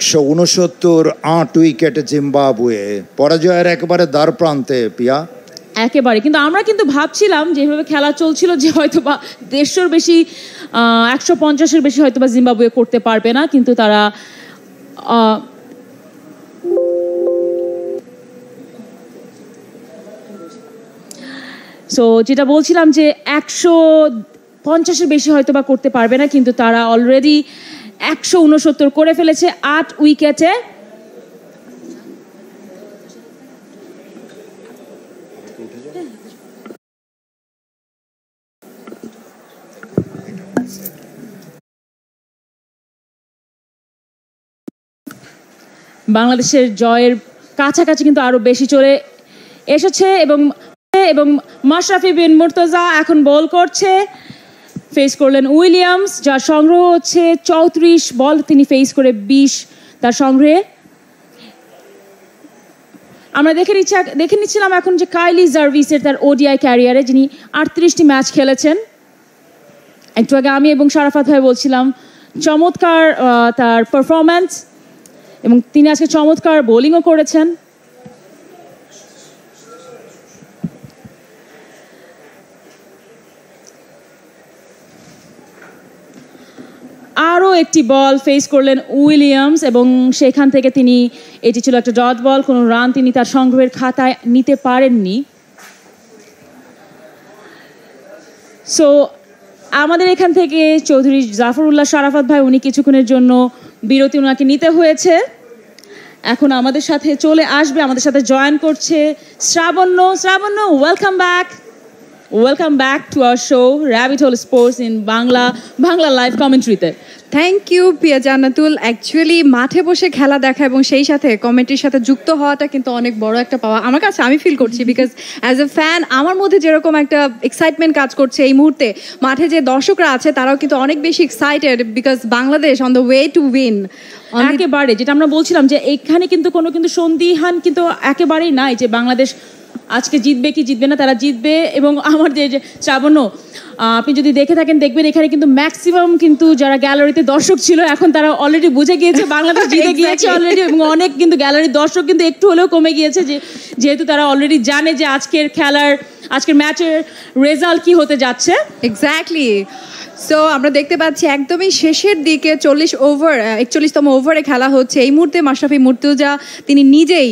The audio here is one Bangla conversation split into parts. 169 8 উইকেট জিম্বাবুয়ে পরাজয়ের একেবারে দ্বার প্রান্তে পিয়া একেবারে কিন্তু আমরা কিন্তু ভাবছিলাম যেভাবে খেলা চলছিল যে হয়তোবা 150 এর বেশি 150 এর বেশি হয়তোবা জিম্বাবুয়ে করতে পারবে না কিন্তু তারা সো যেটা বলছিলাম যে 150 এর বেশি হয়তোবা করতে পারবে না কিন্তু তারা অলরেডি 169 করে ফেলেছে 8 উইকেটে বাংলাদেশের জয়ের কাছাকাছি কিন্তু আরো বেশি চলে এসেছে এবং মাশরাফি বিন মুর্তজা এখন বল করছে ফেস করলেন উইলিয়ামস যার সংগ্রহ হচ্ছে 34 বল তিনি ফেস করে 20 তার সংগ্রহে আমরা দেখে নিচ্ছিলাম এখন যে কাইলি জার্ভিসের তার ওডিআই ক্যারিয়ারে যিনি 38টি ম্যাচ খেলেছেন একটু আগে আমি এবং শরাফত ভাই বলছিলাম চমৎকার তার পারফরম্যান্স এবং তিনি আজকে চমৎকার বোলিংও করেছেন আরো একটি বল ফেস করলেন উইলিয়ামস এবং সেখান থেকে তিনি এটি ছিল একটা ডট বল কোনো রান তিনি তার সংগ্রহের খাতায় নিতে পারেননি সো আমাদের এখান থেকে চৌধুরী জাফরুল্লাহ শরাফত ভাই উনি কিছুক্ষণের জন্য বিরতি ওনাকে নিতে হয়েছে এখন আমাদের সাথে চলে আসবে আমাদের সাথে জয়েন করছে Srabonno Welcome back to our show, Rabbit Hole Sports in Bangla live commentary. Thank you, Pia Janatul. Actually, mathe boshe khela dekha ebong sei sathe commentary sathe jukto howata kintu onek boro ekta pawa. Amar kache ami feel korchi because as a fan, amar moddhe jerokom ekta excitement kaj korche ei muhurte. Mathe je dorshokra ache tarao kintu onek beshi excited because Bangladesh on the way to win. Ekebare jeta amra bolchilam je ekhane kintu kono kintu sondihan kintu ekebare nai je Bangladesh আজকে জিতবে কি জিতবে না তারা জিতবে এবং আমার যে শ্রাবণ্য আপনি যদি দেখে থাকেন দেখবেন এখানে কিন্তু ম্যাক্সিমাম কিন্তু যারা গ্যালারিতে দর্শক ছিল এখন তারা অলরেডি বুঝে গিয়েছে বাংলাদেশ জিতে গিয়েছে অলরেডি এবং অনেক কিন্তু গ্যালারির দর্শক কিন্তু একটু হলেও কমে গিয়েছে যেহেতু তারা অলরেডি জানে যে আজকের ম্যাচের রেজাল্ট কি হতে যাচ্ছে এক্স্যাক্টলি সো আমরা দেখতে পাচ্ছি একদমই শেষের দিকে 41তম ওভারে খেলা হচ্ছে এই মুহূর্তে মাশরাফি মুর্তজা তিনি নিজেই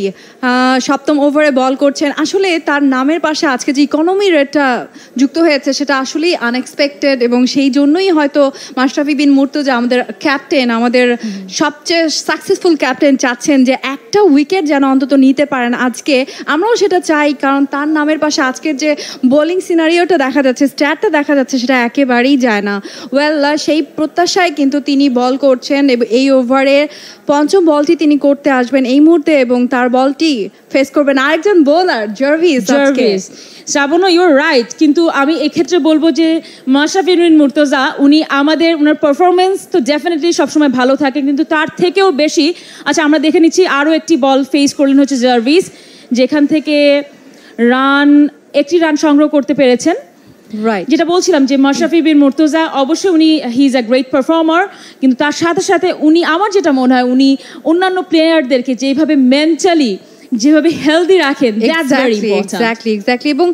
7ম ওভারে বল করছেন আসলে তার নামের পাশে আজকে যে ইকোনমি রেটটা যুক্ত হয়েছে সেটা আসলেই আনএক্সপেক্টেড এবং সেই জন্যই হয়তো মাশরাফি বিন মুর্তজা আমাদের ক্যাপ্টেন আমাদের সবচেয়ে সাকসেসফুল ক্যাপ্টেন চাচ্ছেন যে একটা উইকেট যেন অন্তত নিতে পারেন আজকে আমরাও সেটা চাই কারণ তার নামের পাশে আজকের যে বোলিং সিনারিওটা দেখা যাচ্ছে স্ট্যাটটা দেখা যাচ্ছে সেটা একেবারেই যায় না ওয়েল সেই প্রত্যাশায় কিন্তু তিনি বল করছেন এই ওভারে 5ম বলটি তিনি করতে আসবেন এই মুহূর্তে এবং তার বলটি ফেস করবেন আরেকজন bowler Jarvis Shrabon you are right কিন্তু আমি এক্ষেত্রে বলবো যে মাশরাফি বিন মুর্তজা উনি ওনার পারফরমেন্স তো ডেফিনেটলি সবসময় ভালো থাকে কিন্তু তার থেকেও বেশি আচ্ছা আমরা দেখে নিচ্ছি আরও একটি বল ফেস করলেন হচ্ছে জার্ভিস যেখান থেকে একটি রান সংগ্রহ করতে পেরেছেন রাইট যেটা বলছিলাম যে মাশরাফি বিন মুর্তজা অবশ্যই উনি he is a great performer কিন্তু তার সাথে সাথে উনি আমার যেটা মনে হয় উনি অন্যান্য প্লেয়ারদেরকে যেভাবে মেন্টালি যেভাবে হেলদি রাখেন দ্যাটস ভেরি ইম্পর্ট্যান্ট এক্স্যাক্টলি এবং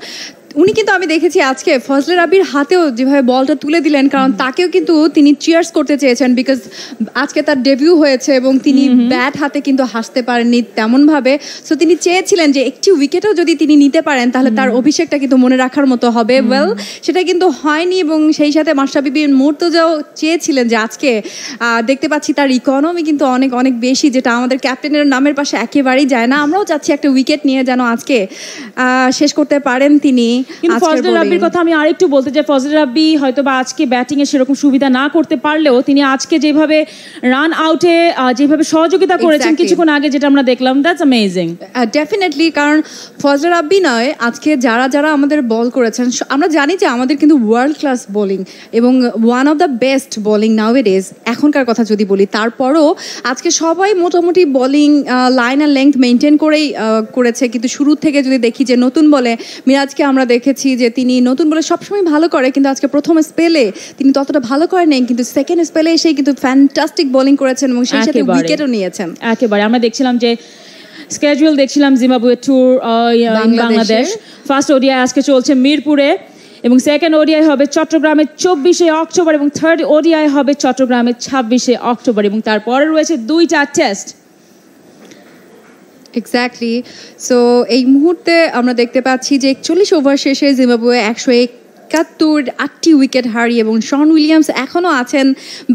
উনি কিন্তু আমি দেখেছি আজকে ফজলে রাবির হাতেও যেভাবে বলটা তুলে দিলেন কারণ তাকেও কিন্তু তিনি চিয়ার্স করতে চেয়েছেন বিকজ আজকে তার ডেবিউ হয়েছে এবং তিনি ব্যাট হাতে কিন্তু হাসতে পারেননি তেমনভাবে সো তিনি চেয়েছিলেন যে একটি উইকেটও যদি তিনি নিতে পারেন তাহলে তার অভিষেকটা কিন্তু মনে রাখার মতো হবে ওয়েল সেটা কিন্তু হয়নি এবং সেই সাথে মাশরাফি বিন মুর্তজাও চেয়েছিলেন যে আজকে দেখতে পাচ্ছি তার ইকোনমি কিন্তু অনেক বেশি যেটা আমাদের ক্যাপ্টেনের নামের পাশে একেবারেই যায় না আমরাও চাচ্ছি একটা উইকেট নিয়ে যেন আজকে শেষ করতে পারেন তিনি কিন্তু ফজলে রাব্বির কথা আমি আরেকটু বলতে চাই ফজলে রাব্বি হয়তোবা আজকে ব্যাটিংয়ে সেরকম সুবিধা না করতে পারলেও তিনি আজকে যেভাবে রান আউটে যেভাবে সহযোগিতা করেছেন কিছুক্ষণ আগে যেটা আমরা দেখলাম দ্যাটস অ্যামেজিং ডেফিনেটলি কারণ ফজলে রাব্বি নয় আজকে যারা আমাদের বল করেছেন আমরা জানি যে আমাদের কিন্তু ওয়ার্ল্ড ক্লাস বোলিং এবং one of the best bowling nowadays এখনকার কথা যদি বলি তারপরও আজকে সবাই মোটামুটি বোলিং লাইন আর লেন্থ মেনটেন করেছে কিন্তু শুরু থেকে যদি দেখি যে নতুন বলে মিরাজকে আমরা দেখেছি যে তিনি নতুন বলে সবসময় ভালো করে, কিন্তু আজকে প্রথম স্পেলে তিনি ততটা ভালো করেন নাই, কিন্তু সেকেন্ড স্পেলে এসে কিন্তু ফ্যান্টাস্টিক বোলিং করেছেন এবং সেই সাথে উইকেটও নিয়েছেন। একেবারে আমরা দেখছিলাম যে স্কেজুয়াল দেখছিলাম Zimbabwe tour Bangladesh, first ODI আজকে চলছে মিরপুরে এবং সেকেন্ড ওডিআই হবে চট্টগ্রামে 24শে অক্টোবর এবং থার্ড ওডিআই হবে চট্টগ্রামে 26শে অক্টোবর এবং তারপরে রয়েছে 2টা টেস্ট। এক্স্যাক্টলি। সো এই মুহূর্তে আমরা দেখতে পাচ্ছি যে 41 ওভার শেষে জিম্বাবুয়ে 171 উইকেট হারিয়ে এবং শন উইলিয়ামস এখনও আছেন,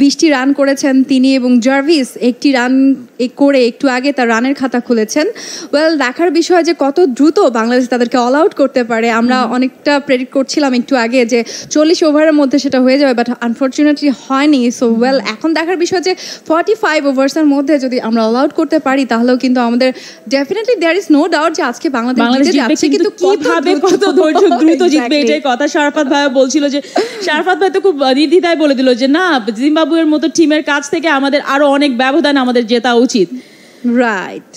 20টি রান করেছেন তিনি এবং জার্ভিস একটি রান করে একটু আগে তার রানের খাতা খুলেছেন। ওয়েল, দেখার বিষয় যে কত দ্রুত বাংলাদেশ তাদেরকে অল আউট করতে পারে। আমরা অনেকটা প্রেডিক্ট করছিলাম একটু আগে যে 40 ওভারের মধ্যে সেটা হয়ে যাবে, বাট আনফর্চুনেটলি হয়নি। সো ওয়েল, এখন দেখার বিষয় যে 45 ওভার্সের মধ্যে যদি আমরা অল আউট করতে পারি তাহলেও কিন্তু আমাদের definitely there is no doubt যে আজকে বাংলাদেশ কিন্তু কিভাবে কত দ্রুত জিতবে এটাই কথা। সারফাত ভাই তো খুব নির্দ্বিধায় বলে দিল যে না, জিম্বাবুয়ের মতো টিমের কাছ থেকে আমাদের আরো অনেক ব্যবধান আমাদের জেতা উচিত, রাইট।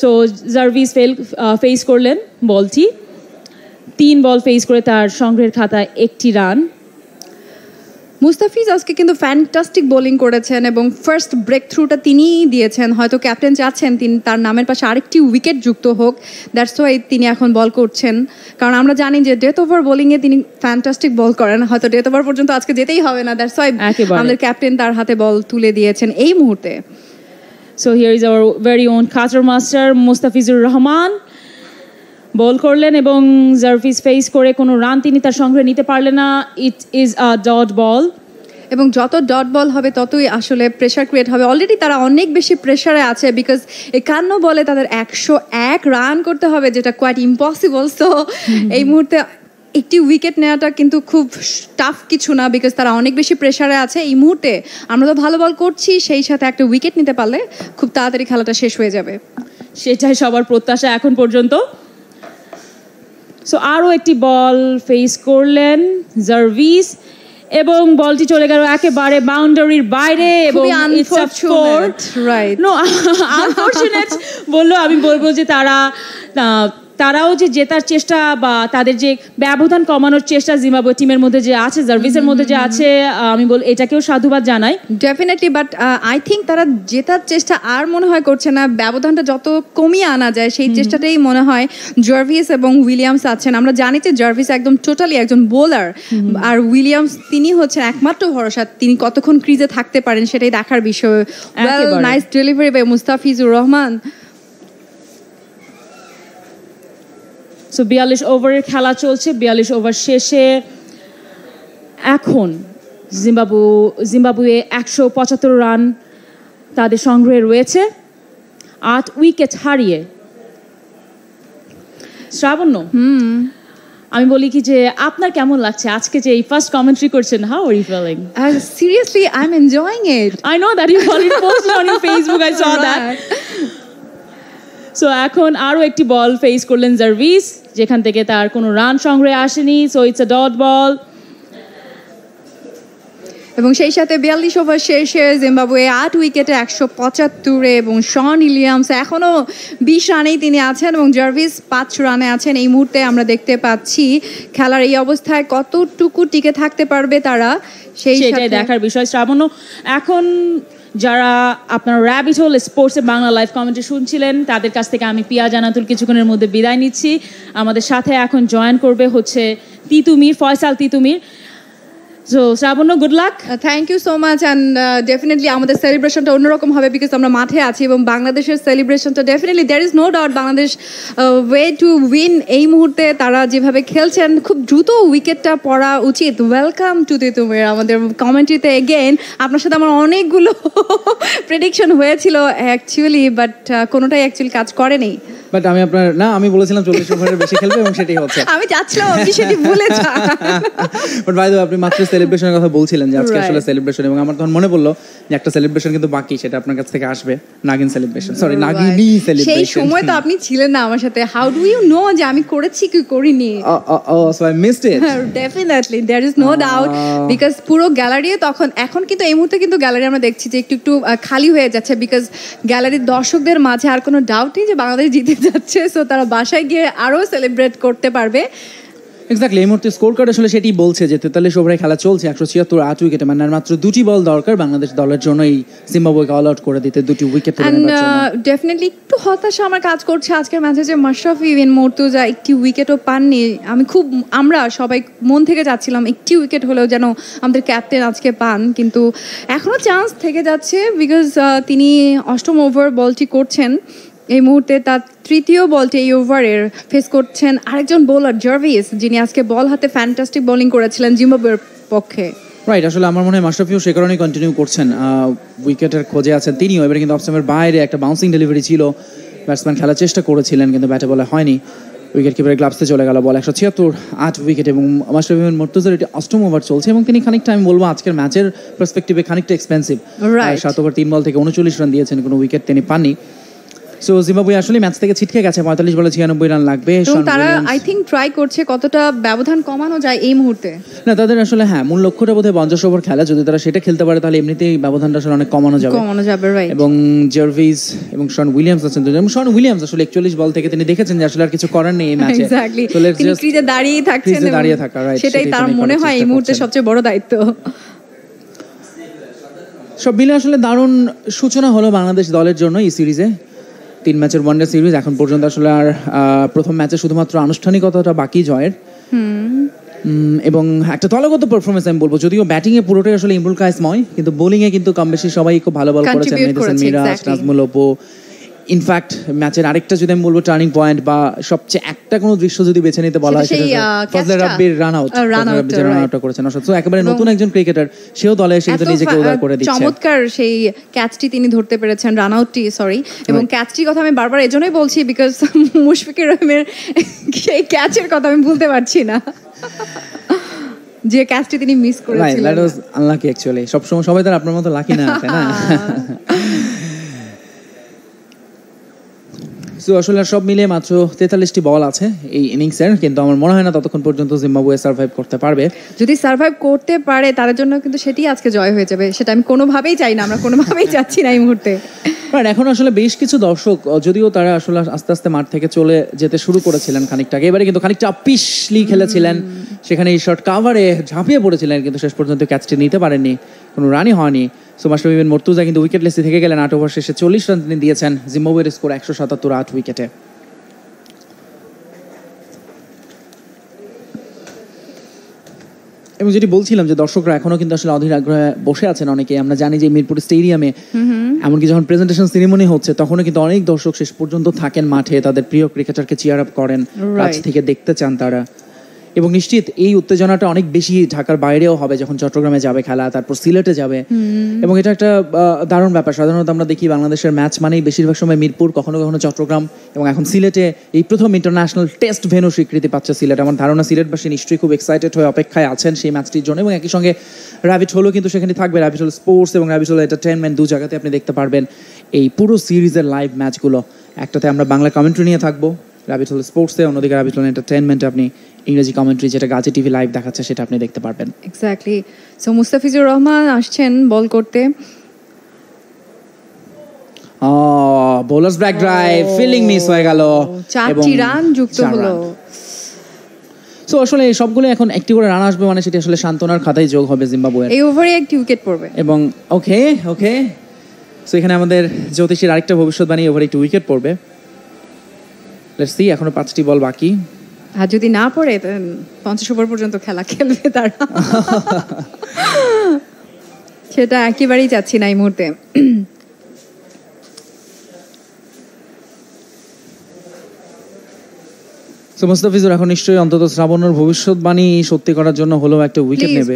সো জার্ভিস ফেস করলেন বলটি, 3 বল ফেস করে তার সংগ্রহের খাতায় 1টি রান। মুস্তাফিজ আজকে কিন্তু ফ্যান্টাস্টিক বোলিং করেছেন এবং ফার্স্ট ব্রেক থ্রুটা তিনিই দিয়েছেন। হয়তো ক্যাপ্টেন চাচ্ছেন তিনি তার নামের পাশে আরেকটি উইকেট যুক্ত হোক, দ্যাটস ওয়াই তিনি এখন বল করছেন, কারণ আমরা জানি যে ডেথ ওভার বোলিংয়ে তিনি ফ্যান্টাস্টিক বল করেন, হয়তো ডেথ ওভার পর্যন্ত আজকে যেতেই হবে না, দ্যাটস ওয়াই আমাদের ক্যাপ্টেন তার হাতে বল তুলে দিয়েছেন এই মুহূর্তে। So here is our very own cutter master Mustafizur Rahman বল করলেন এবং জার্ভিস ফেস করে কোনো রান তিনি তার সংগ্রহে নিতে পারলেন না। It is a dot ball এবং যত ডট বল হবে ততই আসলে প্রেশার ক্রিয়েট হবে। অলরেডি তারা অনেক বেশি প্রেশারে আছে, বিকজ 51 বলে তাদের 101 রান করতে হবে, যেটা কোয়াইট ইম্পসিবল। সো এই মুহূর্তে একটি উইকেট নেওয়াটা কিন্তু খুব টাফ কিছু না, বিকজ তারা অনেক বেশি প্রেশারে আছে এই মুহূর্তে। আমরা তো ভালো বল করছি, সেই সাথে একটা উইকেট নিতে পারলে খুব তাড়াতাড়ি খেলাটা শেষ হয়ে যাবে, সেটাই সবার প্রত্যাশা এখন পর্যন্ত। সো আরও একটি বল ফেস করলেন জার্ভিস এবং বলটি চলে গেল একেবারে বাউন্ডারির বাইরে এবং আনফরচুনেট বললো আমি বলবো যে তারাও যে জেতার চেষ্টা বা তাদের যে ব্যবধান কমানোর চেষ্টা জিম্বাবুয়ে টিমের মধ্যে যে আছে, জার্ভিসের মধ্যে যে আছে, আমি বল এটাকেও সাধুবাদ জানাই ডেফিনেটলি। বাট আই থিঙ্ক তারা জেতার চেষ্টা আর মনে হয় করছে না, ব্যবধানটা যত কমিয়ে আনা যায় সেই চেষ্টাটাই মনে হয় জার্ভিস এবং উইলিয়ামস আছেন। আমরা জানি যে জার্ভিস একদম টোটালি একজন বোলার, আর উইলিয়ামস তিনি হচ্ছেন একমাত্র ভরসা, তিনি কতক্ষণ ক্রিজে থাকতে পারেন সেটাই দেখার বিষয়। Nice delivery by Mustafizur Rahman. So 42 ওভারের খেলা চলছে, 42 ওভার শেষে এখন জিম্বাবুয়ে 175 রান তাদের সংগ্রহে রয়েছে, 8 উইকেট হারিয়ে। শ্রাবণ্য, আমি বলি কি যে আপনার কেমন লাগছে আজকে যে এই ফার্স্ট কমেন্ট্রি করছেন? How are you feeling? Seriously I am enjoying it. I know that you already posted on your Facebook, I saw that. So এখন আরও একটি বল ফেস করলেন জার্ভিস, যেখান থেকে তার কোনো রান সংগ্রহে আসেনি। So it's a dot ball এবং সেই সাথে 42 ওভার শেষে জিম্বাবুয়ে 8 উইকেটে 175-এ এবং শন উইলিয়ামস এখনও 20 রানেই তিনি আছেন এবং জার্ভিস 5 রানে আছেন এই মুহূর্তে। আমরা দেখতে পাচ্ছি খেলার এই অবস্থায় কতটুকু টিকে থাকতে পারবে তারা, সেটাই দেখার বিষয়। শ্রাবণ, এখন যারা আপনারা র্যাবিট হোল স্পোর্টসে বাংলা লাইভ কমেন্টে শুনছিলেন তাদের কাছ থেকে আমি পিয়া জানাতুল কিছুক্ষণের মধ্যে বিদায় নিচ্ছি। আমাদের সাথে এখন জয়েন করবে হচ্ছে Faisal Titumir. So Shrabonno, good luck. Thank you so much. And definitely আমাদের সেলিব্রেশনটা অন্যরকম হবে, বিকজ আমরা মাঠে আছি এবং বাংলাদেশের সেলিব্রেশনটা definitely there is no doubt Bangladesh way to win. এই মুহূর্তে তারা যেভাবে খেলছেন খুব দ্রুত উইকেটটা পড়া উচিত। ওয়েলকাম টু তিতুমির আমাদের কমেন্ট্রিতে এগেইন। আপনার সাথে আমার অনেকগুলো প্রেডিকশন হয়েছিল অ্যাকচুয়ালি, বাট কোনোটাই অ্যাকচুয়ালি কাজ করেনি। বাট আমি আপনার না, আমি বলেছিলাম 40 ওভারের বেশি খেলবে এবং সেটাই হচ্ছে। আমি চাচ্ছিলাম আপনি সেটা ভুলে যান, বাট বাই দ্য ওয়ে আপনি মাত্র সেলিব্রেশনের কথা বলছিলেন যে আজকে আসলে সেলিব্রেশন, এবং আমার তখন মনে পড়লো যে একটা সেলিব্রেশন কিন্তু বাকি, সেটা আপনার কাছ থেকে আসবে, নাগিন সেলিব্রেশন, সরি নাগিনী সেলিব্রেশন। সেই সময় তো আপনি ছিলেন না আমার সাথে, হাউ ডু ইউ নো যে আমি করেছি কি করিনি? So I missed it definitely, there is no doubt, because পুরো গ্যালারি তখন, এখন কিন্তু এই মুহূর্তে কিন্তু গ্যালারি আমরা দেখছি যে একটু খালি হয়ে যাচ্ছে, বিকজ গ্যালারির দর্শকদের মাঝে আর কোনো ডাউট নেই যে বাংলাদেশ জিতে যাচ্ছে, সো তারা বাসায় গিয়ে আরও সেলিব্রেট করতে পারবে। এক্স্যাক্টলি, এই মুহূর্তে স্কোর কার্ড আসলে সেটি বলছে যে 43 ওভারে খেলা চলছে, 176 8 উইকেটে, মানে মাত্র 2টি বল দরকার বাংলাদেশ দলের জন্য এই জিম্বাবুয়েকে অল আউট করে দিতে, 2টি উইকেট তুলে নেওয়ার জন্য। ডেফিনেটলি একটু হতাশা আমার কাজ করছে আজকের ম্যাচে যে মাশরাফি বিন মুর্তজা একটি উইকেটও পাননি। আমরা সবাই মন থেকে চাচ্ছিলাম একটি উইকেট হলেও যেন আমাদের ক্যাপ্টেন আজকে পান, কিন্তু এখনও চান্স থেকে যাচ্ছে বিকজ তিনি 8ম ওভার বলটি করছেন এই মুহূর্তে, তার 3য় বলটি এই ওভারের। ফেস করছেন আরেকজন বোলার জার্ভিস, যিনি আজকে বল হাতে ফ্যান্টাস্টিক বোলিং করেছিলেন জিম্বাবুয়ের পক্ষে। রাইট, আসলে আমার মনে হয় মাশরাফিও সে কারণেই কন্টিনিউ করছেন, উইকেটের খোঁজে আছেন তিনিও। এবারে কিন্তু অফস্টামের বাইরে একটা বাউন্সিং ডেলিভারি ছিল, ব্যাটসম্যান খেলার চেষ্টা করেছিলেন কিন্তু ব্যাটে বলে হয়নি, উইকেট কিপারের গ্লাভসে চলে গেল বল। 176 8 উইকেট এবং মাশরাফি বিন মুর্তজার এটি 8ম ওভার চলছে, এবং তিনি খানিকটা, আমি বলবো আজকের ম্যাচের পার্সপেক্টিভে খানিকটা এক্সপেন্সিভ। 7 ওভার 3 বল থেকে 39 রান দিয়েছেন, কোনো উইকেট তিনি পাননি। সো জিম্বাবুয়ে আসলে ম্যাচ থেকে ছিটকে গেছে, 45 বলে 96 রান লাগবে, এবং তারা আই থিংক ট্রাই করছে কতটা ব্যবধান কমানো যায় এই মুহূর্তে। না, তাদের আসলে হ্যাঁ মূল লক্ষ্যটা বোধহয় 50 ওভার খেলা, যদি তারা সেটা খেলতে পারে তাহলে এমনিতেই ব্যবধানটা আসলে অনেক কমানো যাবে। রাইট, এবং জার্ভিস এবং শন উইলিয়ামস আছেন দুজন, এবং শন উইলিয়ামস আসলে 41 বল থেকে তিনি দেখেছেন যে আসলে আর কিছু করার নেই এই ম্যাচে। এক্স্যাক্টলি, তিনি ক্রিজে দাঁড়িয়ে থাকা, রাইট, সেটাই তার মনে হয় এই মুহূর্তে সবচেয়ে বড় দায়িত্ব। সব মিলে আসলে দারুণ সূচনা হলো বাংলাদেশ দলের জন্য এই সিরিজে, 3 ম্যাচের ওয়ানডে সিরিজ। এখন পর্যন্ত আসলে আর প্রথম ম্যাচে শুধুমাত্র আনুষ্ঠানিকতাটা বাকি জয়ের, এবং একটা দলগত পারফরমেন্স আমি বলবো, যদিও ব্যাটিং এ পুরোটাই আসলে ইমরুল কায়েসময়, কিন্তু বোলিং এ কিন্তু কম বেশি সবাই খুব ভালো বল করেছেন, মেডিসন মিরাজ, নাজমুল ওপো। ইনফ্যাক্ট ম্যাচের আরেকটা যদি আমি বলবো টার্নিং পয়েন্ট বা সবচেয়ে একটা কোনো দৃশ্য যদি বেছে নিতে বলা হয়, ফজলুর রাব্বির রান আউটটা করেছেন। সো একেবারে নতুন একজন ক্রিকেটার, সেও দলে এসে কিন্তু নিজেকে উদার করে দিয়েছেন। চমৎকার সেই ক্যাচটি তিনি ধরতে পেরেছেন, রান আউটটি, এবং ক্যাচটির কথা আমি বারবার এজন্যই বলছি বিকজ মুশফিকুর রহিমের সেই ক্যাচের কথা আমি ভুলতে পারছি না, যে ক্যাচটি তিনি মিস করেছিলেন। দ্যাট ওয়াজ আনলাকি অ্যাকচুয়ালি, সবসময় সবাই তার আপনার মতো লাকি না, তাই না? সো আসলে সব মিলে মাত্র 43টি বল আছে এই ইনিংসের, কিন্তু আমার মনে হয় না ততক্ষণ পর্যন্ত জিম্বাবুয়ে সার্ভাইভ করতে পারবে। যদি সার্ভাইভ করতে পারে তাদের জন্য কিন্তু সেটি আজকে জয় হয়ে যাবে, সেটা আমি কোনোভাবেই চাই না, আমরা কোনোভাবেই চাচ্ছি না এই মুহূর্তে। বাট এখন আসলে বেশ কিছু দর্শক, যদিও তারা আসলে আস্তে আস্তে মাঠ থেকে চলে যেতে শুরু করেছিলেন খানিকটাকে, এবারে কিন্তু খানিকটা আপিসলি খেলেছিলেন, সেখানে এই শর্ট কাভারে ঝাঁপিয়ে পড়েছিলেন কিন্তু শেষ পর্যন্ত ক্যাচটি নিতে পারেননি, কোনো রানই হয়নি। সো মাশরাফি বিন মুর্তজা কিন্তু উইকেট লিস্টে থেকে গেলেন, 8 ওভার শেষে 40 রান তিনি দিয়েছেন, জিম্বাবুয়ের স্কোর 177 8 উইকেটে। এবং যেটি বলছিলাম যে দর্শকরা এখনো কিন্তু আসলে অধীর আগ্রহে বসে আছেন অনেকে, আমরা জানি যে মিরপুর স্টেডিয়ামে এমনকি যখন প্রেজেন্টেশন সেরিমনি হচ্ছে তখনও কিন্তু অনেক দর্শক শেষ পর্যন্ত থাকেন মাঠে, তাদের প্রিয় ক্রিকেটারকে চিয়ার আপ করেন, কাছ থেকে দেখতে চান তারা, এবং নিশ্চিত এই উত্তেজনাটা অনেক বেশি ঢাকার বাইরেও হবে যখন চট্টগ্রামে যাবে খেলা, তারপর সিলেটে যাবে, এবং এটা একটা দারুণ ব্যাপার। সাধারণত আমরা দেখি বাংলাদেশের ম্যাচ মানেই বেশিরভাগ সময় মিরপুর, কখনো কখনো চট্টগ্রাম, এবং এখন সিলেটে এই প্রথম ইন্টারন্যাশনাল টেস্ট ভেন্যু স্বীকৃতি পাচ্ছে সিলেট। আমার ধারণা সিলেটবাসী নিশ্চয়ই খুব এক্সাইটেড হয়ে অপেক্ষায় আছেন সেই ম্যাচটির জন্য, এবং একই সঙ্গে র্যাবিট হোলও কিন্তু সেখানে থাকবে, র্যাবিট হোল স্পোর্টস এবং র্যাবিট হোল এন্টারটেনমেন্ট, 2 জায়গাতে আপনি দেখতে পারবেন এই পুরো সিরিজের লাইভ ম্যাচগুলো। একটাতে আমরা বাংলা কমেন্ট্রি নিয়ে থাকবো র্যাবিট হোল স্পোর্টসে, অন্যদিকে র্যাবিট হোল এন্টারটেনমেন্টে আপনি ইংরেজি কমেন্ট্রি যেটা গাজী টিভি লাইভ দেখাচ্ছে সেটা আপনি দেখতে পারবেন। এক্স্যাক্টলি, সো মুস্তাফিজুর রহমান আসছেন বল করতে, bowler's back drive, fielding miss হয়ে গেল, 4টি রান যুক্ত হলো। সো আসলে সবগুলো এখন একটি করে রান আসবে, মানে সেটি আসলে সান্তনার খাতায় যোগ হবে জিম্বাবুয়ের, এই ওভারে একটি উইকেট পড়বে। এবং ওকে সো এখানে আমাদের জ্যোতিষীর আরেকটা ভবিষ্যৎবাণী, ওভারে একটি উইকেট পড়বে। লেটস সি, এখনো 5টি বল বাকি, আর যদি না পড়ে 50 ওভার পর্যন্ত খেলা খেলবে তারা, সেটা একেবারেই যাচ্ছি না এই মুহূর্তে। সো মুস্তাফিজুর এখন নিশ্চয়ই অন্তত শ্রাবণের ভবিষ্যৎবাণী সত্যি করার জন্য হলেও একটা উইকেট নেবে।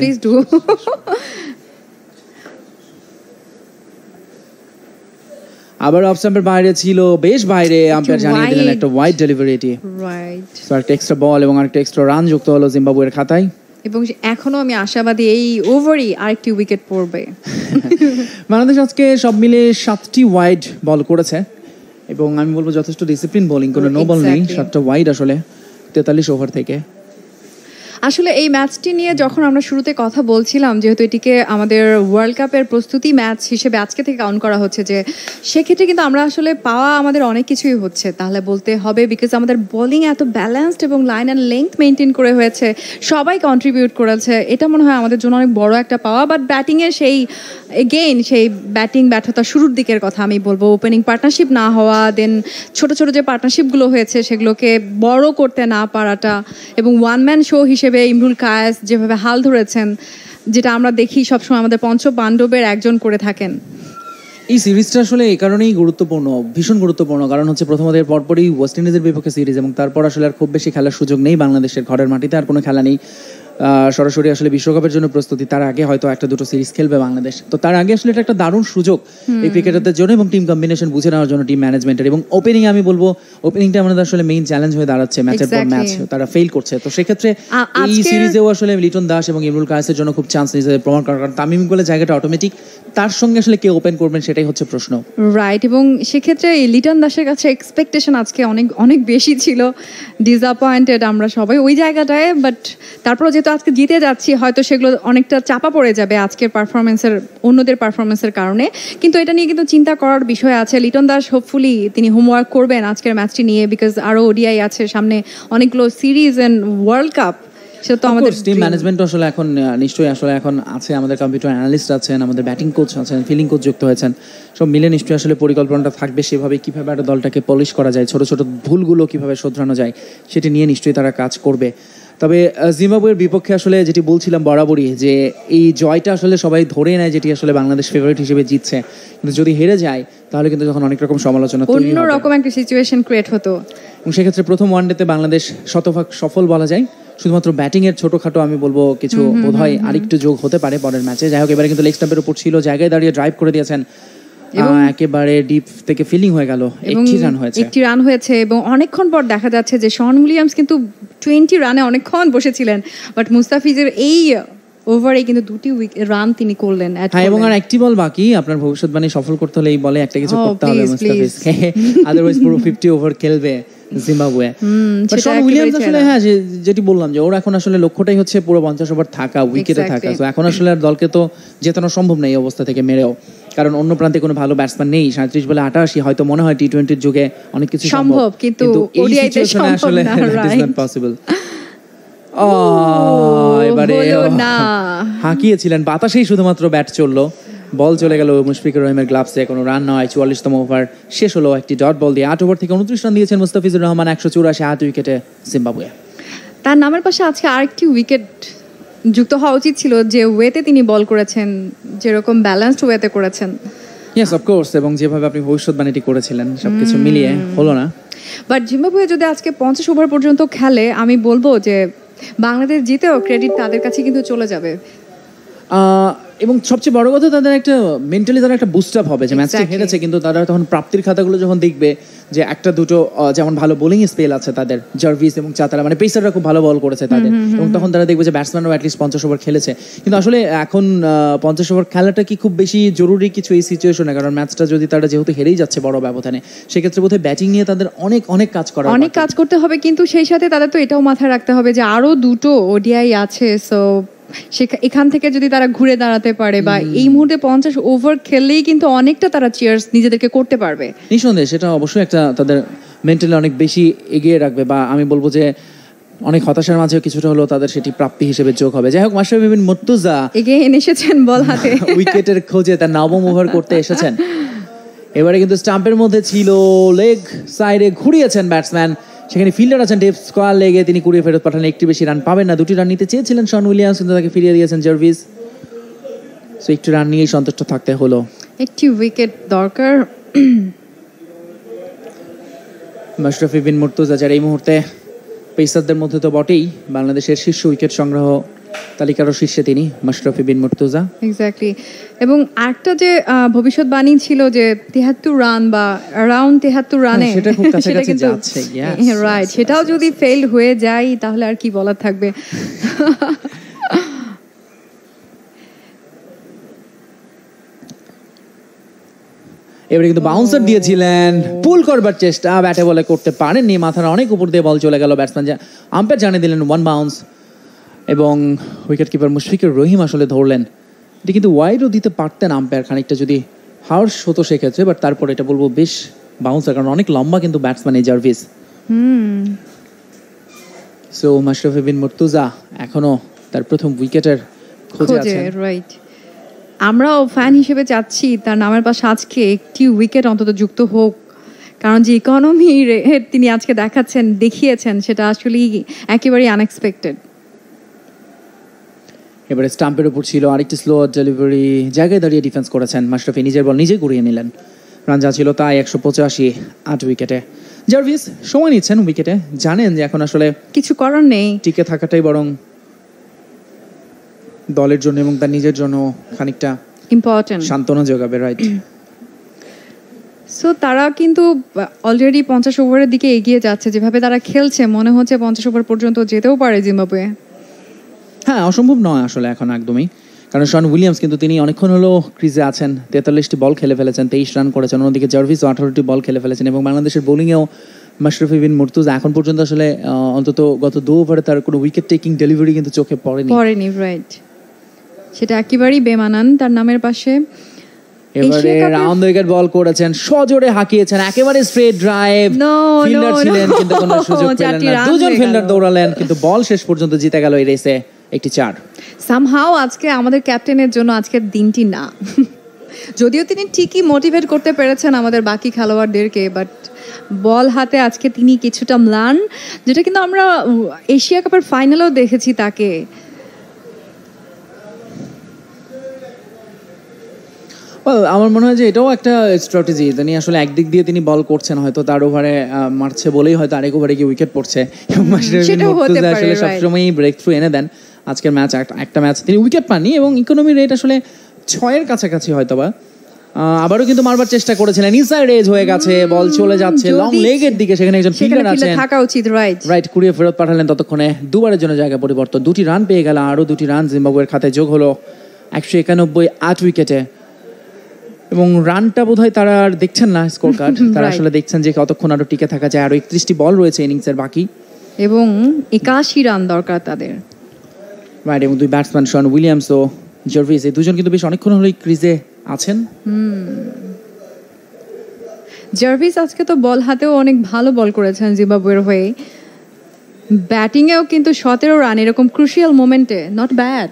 আবার অফস্টাম্পের বাইরে ছিল, বেশ বাইরে, আম্পায়ার জানিয়ে দিলেন একটা ওয়াইড ডেলিভারি, এটি রাইট। সো একটা এক্সট্রা বল এবং আরেকটা এক্সট্রা রান যুক্ত হলো জিম্বাবুয়ের খাতায়, এবং এখনো আমি আশাবাদী এই ওভারই আরেকটি উইকেট পড়বে। বাংলাদেশ আজকে সব মিলে 7টি ওয়াইড বল করেছে, এবং আমি বলবো যথেষ্ট ডিসিপ্লিন বোলিং, কোনো নো বল নেই, 7টা ওয়াইড আসলে 43 ওভার থেকে। আসলে এই ম্যাচটি নিয়ে যখন আমরা শুরুতে কথা বলছিলাম, যেহেতু এটিকে আমাদের ওয়ার্ল্ড কাপের প্রস্তুতি ম্যাচ হিসেবে আজকে থেকে কাউন্ট করা হচ্ছে, যে সেক্ষেত্রে কিন্তু আমরা আসলে পাওয়া আমাদের অনেক কিছুই হচ্ছে তাহলে বলতে হবে, বিকজ আমাদের বোলিং এত ব্যালেন্সড এবং লাইন অ্যান্ড লেন্থ মেনটেন করে হয়েছে, সবাই কন্ট্রিবিউট করেছে। এটা মনে হয় আমাদের জন্য অনেক বড় একটা পাওয়া। বাট ব্যাটিংয়ের সেই এগেইন সেই ব্যাটিং ব্যর্থতা শুরুর দিকের কথা আমি বলবো, ওপেনিং পার্টনারশিপ না হওয়া, দেন ছোটো ছোটো যে পার্টনারশিপগুলো হয়েছে সেগুলোকে বড় করতে না পারাটা, এবং ওয়ান ম্যান শো হিসেবে ইমরুল কায়েস যেভাবে হাল ধরেছেন, যেটা আমরা দেখি সবসময় আমাদের পঞ্চ পাণ্ডবের একজন করে থাকেন। এই সিরিজটা আসলে এই কারণেই গুরুত্বপূর্ণ, ভীষণ গুরুত্বপূর্ণ, কারণ হচ্ছে প্রথমদের পরপরই ওয়েস্ট ইন্ডিজের বিপক্ষে সিরিজ, এবং তারপর আসলে আর খুব বেশি খেলার সুযোগ নেই বাংলাদেশের, ঘরের মাটিতে আর কোনো খেলা নেই সরাসরি আসলে বিশ্বকাপের জন্য প্রস্তুতি। তার আগে হয়তো একটা দুটো সিরিজ খেলবে বাংলাদেশ, তো তার আগে আসলে এটা একটা দারুণ সুযোগ এই ক্রিকেটারদের জন্য এবং টিম কম্বিনেশন বুঝে নেওয়ার জন্য, টিম ম্যানেজমেন্টের। এবং ওপেনিং আমি বলবো, ওপেনিংটা আমাদের আসলে মেইন চ্যালেঞ্জ হয়ে দাঁড়াচ্ছে ম্যাচের পর ম্যাচ, তারা ফেল করছে। তো সেক্ষেত্রে এই সিরিজেও আসলে লিটন দাস এবং ইমরুল কায়েসের জন্য খুব চান্স নিজেদের প্রমাণ করার, কারণ তামিম ইকবালের জায়গাটা অটোমেটিক, তার সঙ্গে আসলে কে ওপেন করবেন সেটাই হচ্ছে প্রশ্ন, রাইট? এবং সেক্ষেত্রে লিটন দাসের কাছে এক্সপেকটেশন আজকে অনেক অনেক বেশি ছিল, ডিসঅ্যাপয়েন্টেড আমরা সবাই ওই জায়গাটায়। বাট তারপর যেহেতু আজকে জিতে যাচ্ছি, হয়তো সেগুলো অনেকটা চাপা পড়ে যাবে আজকের পারফরমেন্সের, অন্যদের পারফরমেন্সের কারণে, কিন্তু এটা নিয়ে কিন্তু চিন্তা করার বিষয় আছে। লিটন দাস হোপফুলি তিনি হোমওয়ার্ক করবেন আজকের ম্যাচটি নিয়ে, বিকজ আরও ODI আছে সামনে, অনেকগুলো সিরিজ অ্যান্ড ওয়ার্ল্ড কাপ। সেটা তো আমাদের টিম ম্যানেজমেন্ট আসলে এখন নিশ্চয়ই আসলে এখন আছে, আমাদের কম্পিউটার অ্যানালিস্ট আছেন, আমাদের ব্যাটিং কোচ আছেন, ফিল্ডিং কোচ যুক্ত হয়েছেন, সব মিলে নিশ্চয়ই আসলে পরিকল্পনাটা থাকবে সেভাবে কীভাবে একটা দলটাকে পলিশ করা যায়, ছোটো ছোটো ভুলগুলো কীভাবে শোধরানো যায় সেটি নিয়ে নিশ্চয়ই তারা কাজ করবে। তবে জিম্বাবুয়ের বিপক্ষে আসলে যেটি বলছিলাম বরাবরই, যে এই জয়টা আসলে সবাই ধরে নেয় যেটি আসলে বাংলাদেশ ফেভারিট হিসেবে জিতছে, কিন্তু যদি হেরে যায় তাহলে কিন্তু যখন অনেক রকম সমালোচনা, অন্যরকম একটা সিচুয়েশন ক্রিয়েট হতো। এবং সেক্ষেত্রে প্রথম ওয়ানডেতে বাংলাদেশ শতভাগ সফল বলা যায়, শুধুমাত্র ব্যাটিংয়ের ছোটোখাটো আমি বলবো কিছু বোধ হয় আরেকটু যোগ হতে পারে পরের ম্যাচে। যাই হোক, এবারে কিন্তু লেগ স্টাম্পের উপর ছিল, জায়গায় দাঁড়িয়ে ড্রাইভ করে দিয়েছেন, একেবারে ডিপ থেকে ফিলিং হয়ে গেল, 80 রান হয়েছে। এবং অনেকক্ষণ পর দেখা যাচ্ছে যে শন উইলিয়ামস কিন্তু 20 রানে অনেকক্ষণ বসেছিলেন, বাট মুস্তাফিজের এই ওভারে কিন্তু 2টি রান তিনি করলেন, এবং আর একটি বল বাকি। আপনার ভবিষ্যৎবাণী সফল করতে হলে এই বলে একটা কিছু করতে হবে মুস্তাফিজকে, আদারওয়াইজ পুরো 50 ওভার খেলবে জিম্বাবুয়ে। শন উইলিয়ামস আসলে হ্যাঁ, যেটি বললাম যে ওর এখন আসলে লক্ষ্যটাই হচ্ছে পুরো 50 ওভার থাকা, উইকেটে থাকা। তো এখন আসলে আর দলকে তো জেতানো সম্ভব না এই অবস্থা থেকে মেরেও, কারণ অন্য প্রান্তে কোনো ভালো ব্যাটসম্যান নেই। 37 বলে 88 হয়তো মনে হয় T20 যুগে অনেক কিছু সম্ভব, কিন্তু ODI তে আসলে ইট ইজ নট পসিবল। এবারে হাঁকিয়েছিলেন বাতাসেই, শুধুমাত্র ব্যাট চললো, বল চলে গেল মুশফিকুর রহিমের গ্লাভসে, কোনো রান নয়। 44তম ওভার শেষ হলো একটি ডট বল দিয়ে, 8 ওভার থেকে 29 রান দিয়েছেন মুস্তাফিজুর রহমান, 184, 8 উইকেটে জিম্বাবুয়ে। তার নামের পাশে আজকে আরেকটি উইকেট যুক্ত হওয়া উচিত ছিল, যে ওয়েতে তিনি বল করেছেন, যেরকম ব্যালেন্সড ওয়েতে করেছেন, ইয়েস অফ কোর্স, এবং যেভাবে আপনি ভবিষ্যৎবাণীটি করেছিলেন, সবকিছু মিলিয়ে হলো না। বাট জিম্বাবুয়ে যদি আজকে 50 ওভার পর্যন্ত খেলে, আমি বলবো যে বাংলাদেশ জিতেও ক্রেডিট তাদের কাছে কিন্তু চলে যাবে। এবং সবচেয়ে বড় কথা, তাদের একটা মেন্টালি তারা একটা বুস্ট আপ হবে, যে ম্যাচটি হেরেছে কিন্তু তারা তখন প্রাপ্তির খাতাগুলো যখন দেখবে, যে একটা দুটো যেমন ভালো বোলিং স্পেল আছে তাদের, জার্ভিস এবং চাতারা, মানে পেসাররা খুব ভালো বল করেছে তাদের, এবং তখন তারা দেখবে যে ব্যাটসম্যানরাও অ্যাটলিস্ট 50 ওভার খেলেছে। কিন্তু আসলে এখন 50 ওভার খেলাটা কি খুব বেশি জরুরি কিছু এই সিচুয়েশনে? কারণ ম্যাচটা যদি তারা যেহেতু হেরেই যাচ্ছে বড় ব্যবধানে, সেক্ষেত্রে বোধহয় ব্যাটিং নিয়ে তাদের অনেক কাজ করতে হবে। কিন্তু সেই সাথে তাদের তো এটাও মাথায় রাখতে হবে যে আরও দুটো ODI আছে, সো এখান থেকে যদি তারা ঘুরে দাঁড়াতে পারে, বা এই মুহূর্তে 50 ওভার খেললেই কিন্তু অনেকটা তারা চিয়ার্স নিজেদেরকে করতে পারবে নিঃসন্দেহে। সেটা অবশ্যই একটা তাদের মেন্টালি অনেক বেশি এগিয়ে রাখবে, বা আমি বলবো যে অনেক হতাশার মাঝেও কিছুটা হলেও তাদের সেটি প্রাপ্তি হিসেবে যোগ হবে। যাই হোক, মাশরাফে মুর্তজা এগিয়ে এসেছেন বল হাতে, উইকেটের খোঁজে তার 9ম ওভার করতে এসেছেন। এবারে কিন্তু স্টাম্পের মধ্যে ছিল, লেগ সাইডে ঘুরিয়েছেন ব্যাটসম্যান, সেখানে ফিল্ডার আছেন ডেভ স্কোয়ার লেগে, তিনি কুড়িয়ে ফেরত পাঠান, একটু বেশি রান পাবেন না, 2টি রান নিতে চেয়েছিলেন শন উইলিয়ামস, কিন্তু তাকে ফিরিয়ে দিয়েছেন জার্ভিস, সো একটু রান নিয়েই সন্তুষ্ট থাকতে হলো, একটি উইকেট দরকার। মাশরাফি বিন মুর্তজা, যার এই মুহূর্তে পেসারদের মধ্যে তো বটেই বাংলাদেশের শীর্ষ উইকেট সংগ্রহ তালিকারও শীর্ষে তিনি, মাশরাফি বিন মুর্তজা, এক্স্যাক্টলি। এবং একটা যে ভবিষ্যৎবাণী ছিল যে 73 রান বা অ্যারাউন্ড 73 রানে, সেটা খুব কাছাকাছি যাচ্ছে, রাইট? সেটাও যদি ফেল হয়ে যায় তাহলে আর কি বলার থাকবে। এবারে কিন্তু বাউন্সার দিয়েছিলেন, পুল করবার চেষ্টা ব্যাটে বলে করতে পারেননি, মাথার অনেক উপর দিয়ে বল চলে গেল, ব্যাটসম্যান আম্পায়ার জানিয়ে দিলেন 1 বাউন্স। এবং উইকেট কিপার মুশফিকুর রহিম আসলে ধরলেন। এটি কিন্তু ওয়াইডও দিতে পারতেন আম্পায়ার, খানিকটা যদি হার্শ হতো সেক্ষেত্রে, বাট তারপর এটা বলবো বেশ বাউন্সার, কারণ অনেক লম্বা কিন্তু ব্যাটসম্যান এই জার্ভিস। সো মাশরাফি বিন মুর্তজা এখনও তার প্রথম উইকেটের খোঁজে আছেন। রাইট, আমরাও ফ্যান হিসেবে চাচ্ছি তার নামের পাশে আজকে একটি উইকেট অন্তত যুক্ত হোক, কারণ যে ইকোনমি রেট তিনি আজকে দেখাচ্ছেন, দেখিয়েছেন, সেটা আসলেই একেবারেই আনএক্সপেক্টেড। এবারে স্টাম্পের উপর ছিল আরেকটি স্লো ডেলিভারি, জায়গায় দাঁড়িয়ে ডিফেন্স করেছেন মাশরাফি, নিজের বল নিজে ঘুরিয়ে নিলেন। রান যা ছিল তাই 185 8 উইকেটে। জার্ভিস সময় নিচ্ছেন উইকেটে, জানেন যে এখন আসলে কিছু করার নেই, টিকে থাকাটাই বরং দলের জন্য এবং তার নিজের জন্য খানিকটা ইম্পর্টেন্ট, সান্ত্বনা যোগাবে। রাইট, সো তারা কিন্তু অলরেডি 50 ওভারের দিকে এগিয়ে যাচ্ছে, যেভাবে তারা খেলছে মনে হচ্ছে 50 ওভার পর্যন্ত যেতেও পারে জিম্বাবুয়ে। হ্যাঁ, অসম্ভব নয় আসলে এখন একদমই, কারণ শন উইলিয়ামস কিন্তু তিনি অনেকক্ষণ হলো ক্রিজে আছেন, 43টি বল খেলে ফেলেছেন, 23 রান করেছেন। অন্যদিকে জার্ভিসও 18টি বল খেলে ফেলেছেন এবং বাংলাদেশের বোলিংয়েও মাশরাফি বিন মুর্তজা এখন পর্যন্ত আসলে অন্তত গত 2 ওভারে তার কোনো উইকেট টেকিং ডেলিভারি কিন্তু চোখে পড়েনি। রাইট, সেটা একেবারেই বেমানান তার নামের পাশে। এবারে রাউন্ড উইকেট বল করেছেন, সজোরে হাঁকিয়েছেন, একেবারে স্ট্রেট ড্রাইভ। ফিল্ডার ছিলেন কিন্তু কোনো সুযোগ পেলেন না, দুজন ফিল্ডার দৌড়ালেন কিন্তু বল শেষ পর্যন্ত জিতে গেল এই রেসে একটি 4। সামহাউ আজকে আমাদের ক্যাপ্টেনের জন্য আজকের দিনটি না, যদিও তিনি ঠিকই মোটিভেট করতে পেরেছেন আমাদের বাকি খেলোয়াড়দেরকে, বাট বল হাতে আজকে তিনি কিছুটা ম্লান, যেটা কিন্তু আমরা এশিয়া কাপের ফাইনালেও দেখেছি তাকে। আমার মনে হয় যে এটাও একটা স্ট্র্যাটেজি, তিনি আসলে একদিক দিয়ে তিনি বল করছেন, হয়তো তার ওভারে মারছে বলেই হয়তো আরেক ওভারে গিয়ে উইকেট পড়ছে। আসলে সবসময়ই ব্রেক থ্রু এনে দেন। আজকের ম্যাচ একটা ম্যাচ তিনি উইকেট পাননি এবং ইকোনমি রেট আসলে 6-এর কাছাকাছি হয়তো বা। আবারও কিন্তু মারবার চেষ্টা করেছিলেন, ইনসাইড এজ হয়ে গেছে, বল চলে যাচ্ছে লং লেগের দিকে, সেখানে একজন ফিল্ডার আছেন, থাকা উচিত। রাইট রাইট, কুড়িয়ে ফেরত পাঠালেন। ততক্ষণে দুবারের জন্য জায়গা পরিবর্তন, 2টি রান পেয়ে গেল, আরও 2টি রান জিম্বাবুয়ের খাতায় যোগ হলো 191 8 উইকেটে। এবং রানটা বোধহয় তারা আর দেখছেন না স্কোর কার্ড, তারা আসলে দেখছেন যে কতক্ষণ আরো টিকে থাকা যায়। আরো 31টি বল রয়েছে ইনিংসের বাকি এবং 81 রান দরকার তাদের। রাইট, এবং 2 ব্যাটসম্যান শন উইলিয়ামস ও জার্ভিস, এই দুজন কিন্তু বেশ অনেকক্ষণ হলো ক্রিজে আছেন। জার্ভিস আজকে তো বল হাতেও অনেক ভালো বল করেছেন জিম্বাবুয়ের হয়ে, ব্যাটিংয়েও কিন্তু 17 রান এরকম ক্রুশিয়াল মোমেন্টে, নট ব্যাড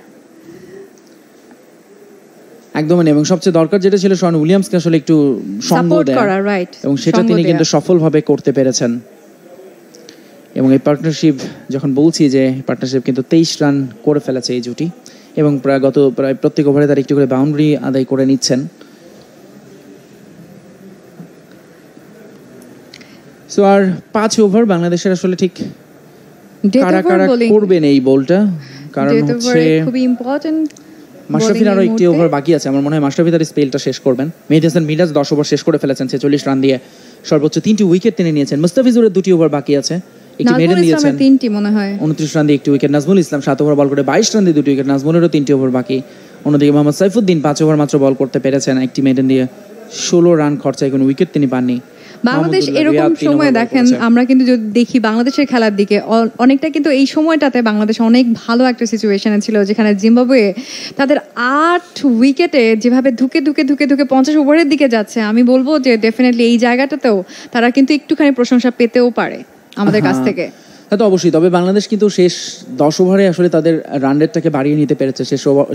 একদমই। এবং সবচেয়ে দরকার যেটা ছিল শন উইলিয়ামসকে আসলে একটু সঙ্গ দেওয়া, এবং সেটা তিনি কিন্তু সফলভাবে করতে পেরেছেন। এবং এই পার্টনারশিপ যখন বলছি যে পার্টনারশিপ কিন্তু 23 রান করে ফেলেছে এই জুটি, এবং প্রায় প্রত্যেক ওভারে তার একটু করে বাউন্ডারি আদায় করে নিচ্ছেন। সো আর 5 ওভার বাংলাদেশের আসলে ঠিক কারা কারা করবেন এই বলটা, কারণ হচ্ছে খুবই ইম্পর্টেন্ট। মাশরাফির আরও 1টি ওভার বাকি আছে, আমার মনে হয় মাশরাফি তার স্পেলটা শেষ করবেন। মেহেদাসান মিরাজ 10 ওভার শেষ করে ফেলেছেন 46 রান দিয়ে, সর্বোচ্চ 3টি উইকেট তিনি নিয়েছেন। মুস্তাফিজুরের 2টি ওভার বাকি আছে, একটি মেরে নিয়েছেন 29 রান দিয়ে 1টি wicket. Nazmul Islam 7 over bowl করে 22 রান দিয়ে 2টি উইকেট, নাজমুলেরও 3টি ওভার বাকি। অন্যদিকে মোহাম্মদ সাইফুদ্দিন 5 ওভার মাত্র বল করতে পেরেছেন, একটি মেডেন দিয়ে 16 রান খরচায় কোনো উইকেট তিনি পাননি। বাংলাদেশ এরকম সময় দেখেন, আমরা কিন্তু যদি দেখি বাংলাদেশের খেলার দিকে অনেকটা, কিন্তু এই সময়টাতে বাংলাদেশ অনেক ভালো একটা সিচুয়েশনে ছিল, যেখানে জিম্বাবুয়ে তাদের 8 উইকেটে যেভাবে ধুকে ধুকে ধুকে ধুকে 50 ওভারের দিকে যাচ্ছে, আমি বলবো যে ডেফিনেটলি এই জায়গাটাতেও তারা কিন্তু একটুখানি প্রশংসা পেতেও পারে আমাদের কাছ থেকে। হ্যাঁ তো অবশ্যই, তবে বাংলাদেশ কিন্তু শেষ 10 ওভারে আসলে তাদের রান রেটটাকে বাড়িয়ে নিতে পেরেছে।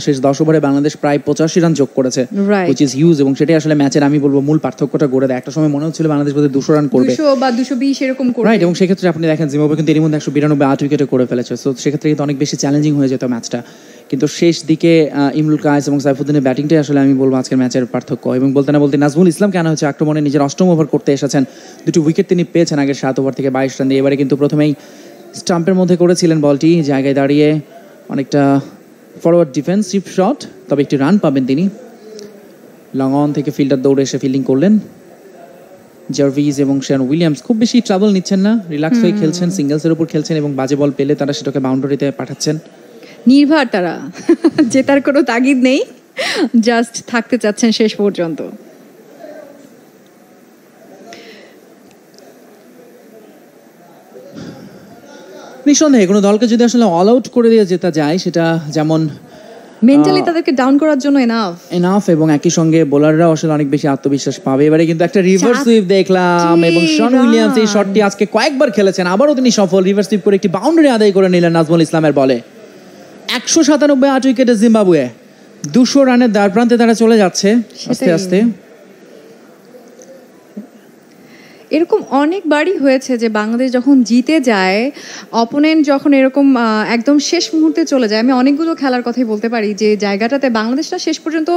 শেষ 10 ওভারে বাংলাদেশ প্রায় 85 রান যোগ করেছে, which is huge, এবং সেটাই আসলে ম্যাচের আমি বলবো মূল পার্থক্যটা গড়ে দেয়। একটা সময় মনে হচ্ছিল বাংলাদেশ বোধহয় 200 রান করবে, 200 বা 220 এরকম করবে। রাইট, এবং সেক্ষেত্রে আপনি দেখেন জিম্বাবুয়ে কিন্তু এর মধ্যে 192 8 উইকেটে করে ফেলেছে, সো সেক্ষেত্রে কিন্তু অনেক বেশি চ্যালেঞ্জিং হয়ে যেত ম্যাচটা। কিন্তু শেষ দিকে ইমরুল কায়েস এবং সাইফুদ্দিনের ব্যাটিংটাই আসলে আমি বলবো আজকের ম্যাচের পার্থক্য। এবং বলতে না বলতে নাজমুল ইসলাম কেন হচ্ছে আক্রমণে নিজের 8ম ওভার করতে এসেছেন, 2টি উইকেট তিনি পেয়েছেন আগের 7 ওভার থেকে 22 রান দিয়ে। এবারে কিন্তু প্রথমেই স্টাম্পের মধ্যে করেছিলেন বলটি, জায়গায় দাঁড়িয়ে অনেকটা ফরওয়ার্ড ডিফেন্সিভ শট, তবে একটি রান পাবেন তিনি। লং অন থেকে ফিল্ডার দৌড়ে এসে ফিল্ডিং করলেন। জার্ভিস এবং শেন উইলিয়ামস খুব বেশি ট্রাবল নিচ্ছেন না, রিল্যাক্স হয়ে খেলছেন, সিঙ্গেলসের উপর খেলছেন এবং বাজে বল পেলে তারা সেটাকে বাউন্ডারিতে পাঠাচ্ছেন। নির্ভর তারা জেতার কোনো তাগিদ নেই, জাস্ট থাকতে চাচ্ছেন শেষ পর্যন্ত। নিঃসন্দেহে কোনো দলকে যদি আসলে অল আউট করে দিয়ে যেতে যায় সেটা যেমন মেন্টালি তাদেরকে ডাউন করার জন্য এনাফ এবং একই সঙ্গে বোলাররা আসলে অনেক বেশি আত্মবিশ্বাস পাবে। এবারে কিন্তু একটা রিভার্স সুইপ দেখলাম এবং শন উইলিয়ামস এই শটটি আজকে কয়েকবার খেলেছেন, আবারও তিনি সফল। রিভার্স সুইপ করে একটি বাউন্ডারি আদায় করে নিলেন নাজমুল ইসলামের বলে। ১৯৭ উইকেটে জিম্বাবুয়ে ২০০ রানের দ্বার প্রান্তে তারা চলে যাচ্ছে আস্তে আস্তে। এরকম অনেকবারই হয়েছে যে বাংলাদেশ যখন জিতে যায়, অপোনেন্ট যখন এরকম একদম শেষ মুহূর্তে চলে যায়। আমি অনেকগুলো খেলার কথাই বলতে পারি যে জায়গাটাতে বাংলাদেশটা শেষ পর্যন্ত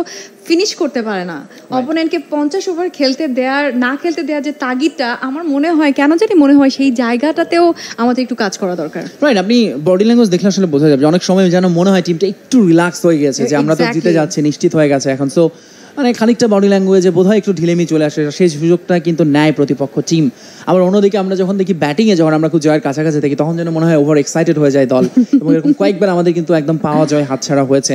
ফিনিশ করতে পারে না, অপোনেন্টকে ৫০ ওভার খেলতে দেওয়ার না খেলতে দেওয়ার যে তাগিদটা, আমার মনে হয় কেন জানি মনে হয় সেই জায়গাটাতেও আমাদের একটু কাজ করা দরকার। রাইট, আপনি বডি ল্যাঙ্গুয়েজ দেখলে আসলে বোঝা যাবে। অনেক সময় যেন মনে হয় টিমটা একটু রিল্যাক্স হয়ে গেছে, যে আমরা তো জিতে যাচ্ছি, নিশ্চিত হয়ে গেছে এখন, সো মানে খানিকটা বডি ল্যাঙ্গুয়েজে বোধহয় একটু ঢিলেমি চলে আসে। সেই সুযোগটা কিন্তু নেয় প্রতিপক্ষ টিম। আবার অন্যদিকে আমরা যখন দেখি ব্যাটিংয়ে যখন আমরা খুব জয়ের কাছাকাছি থাকি, তখন যেন মনে হয় ওভার এক্সাইটেড হয়ে যায় দল, এবং এরকম কয়েকবার আমাদের কিন্তু একদম পাওয়া যায় হাতছাড়া হয়েছে।